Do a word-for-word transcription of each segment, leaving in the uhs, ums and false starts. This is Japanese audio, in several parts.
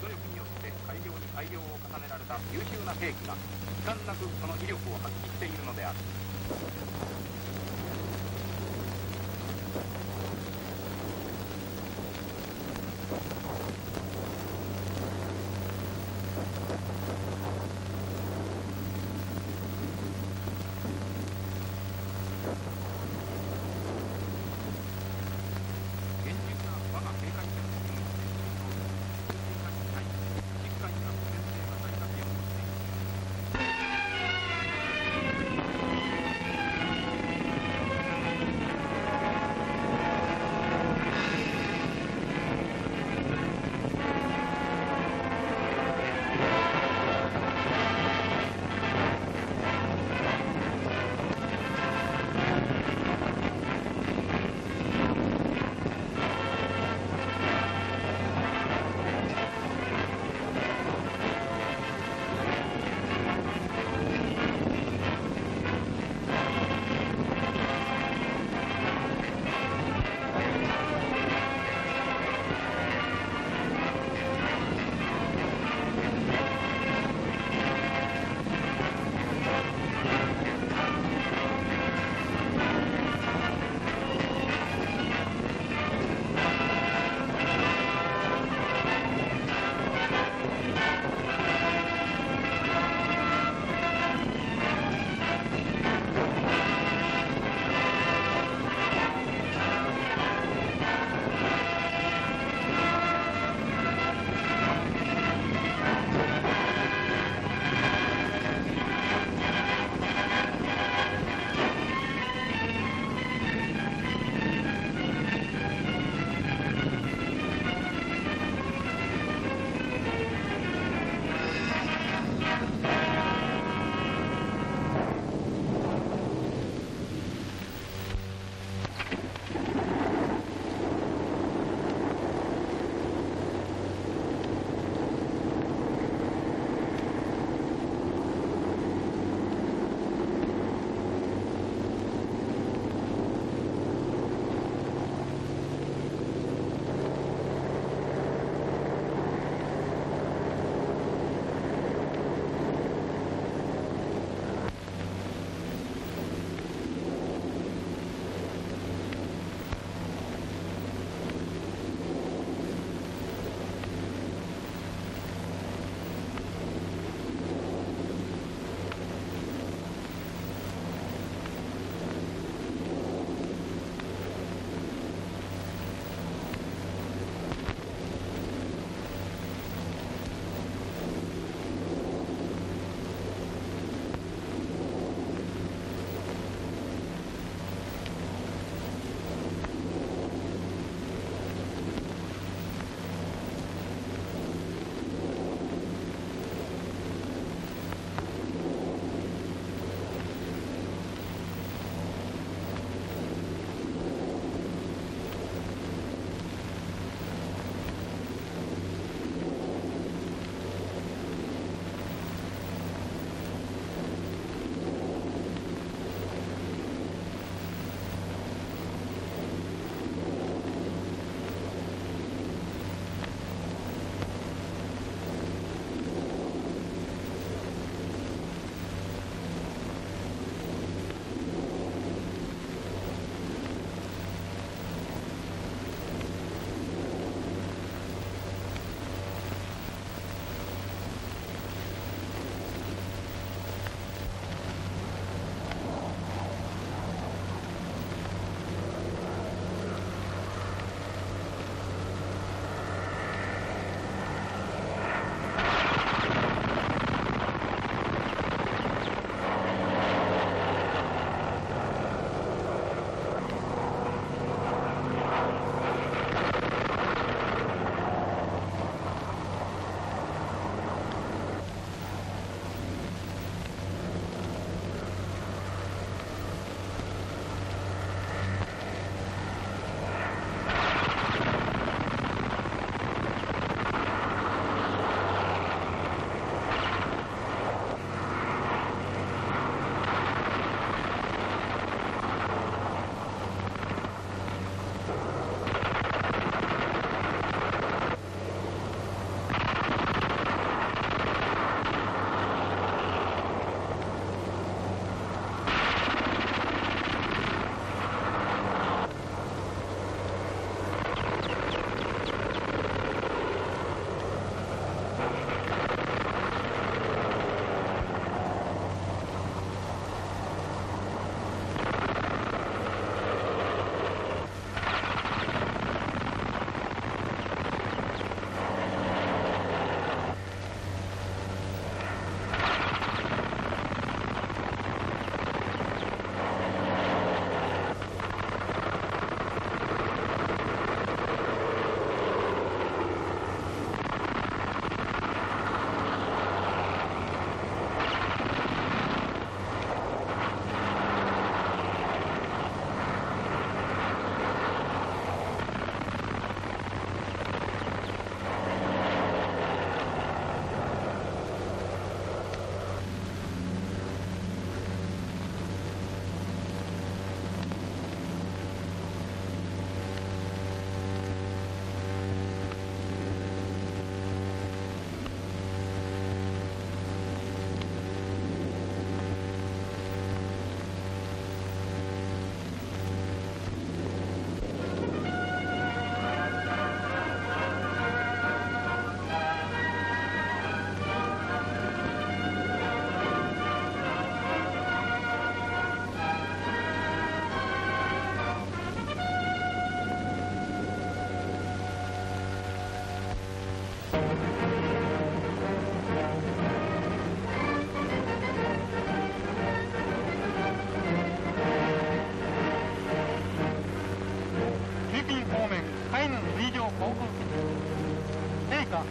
努力によって改良に改良を重ねられた優秀な兵器が遺憾なくその威力を発揮しているのである。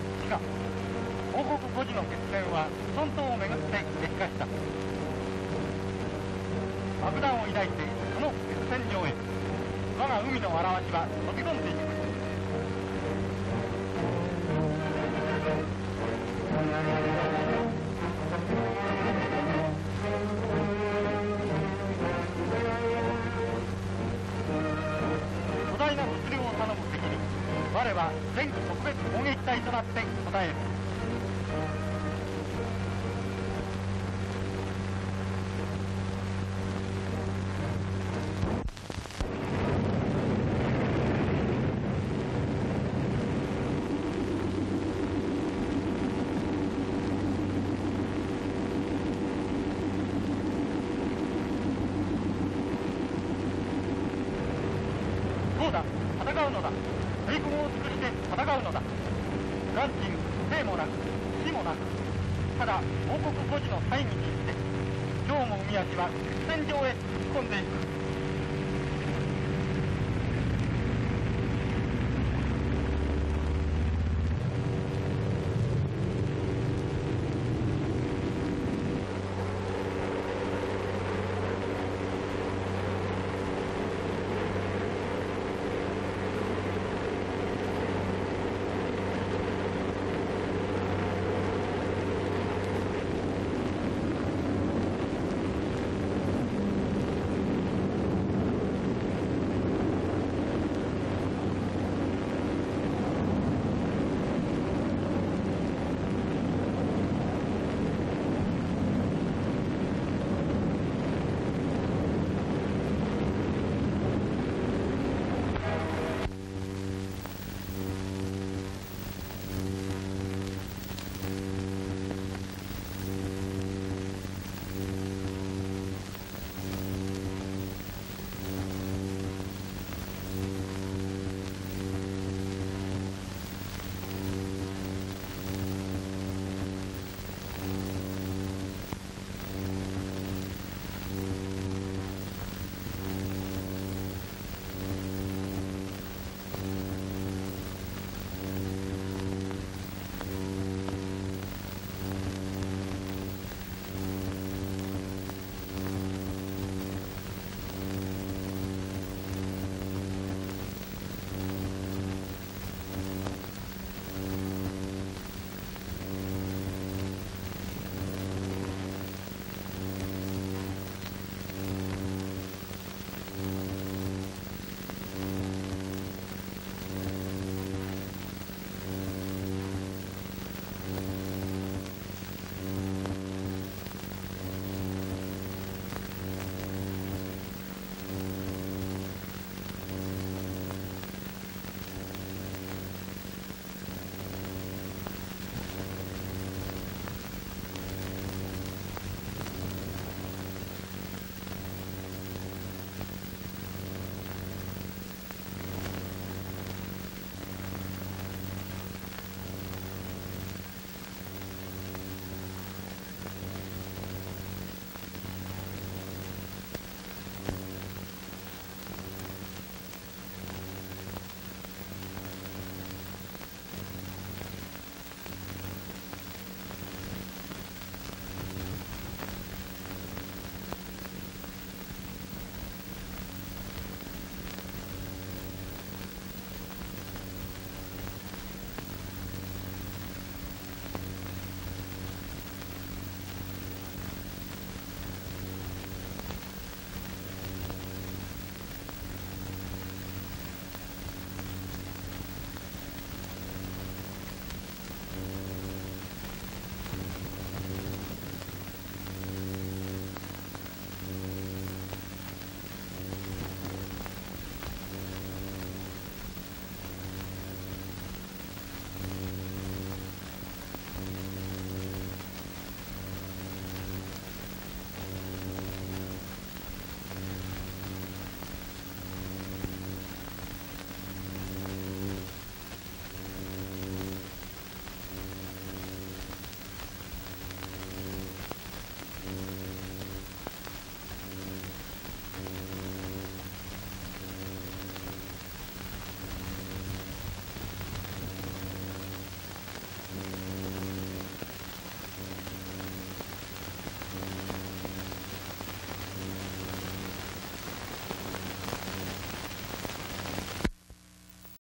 以下、報告ごじの決戦は孫東をめぐって激化した。爆弾を抱いてその決戦場へ、我が海のわらわしは飛び込んでいく。巨大な物量を頼む敵に我は全特別攻撃隊となって応える。戦うのだ。抵抗を尽くして戦うのだ。眼中、生もなく、死もなく。ただ、王国孤児の大義にして、城も海足は決戦場へ突っ込んでいく。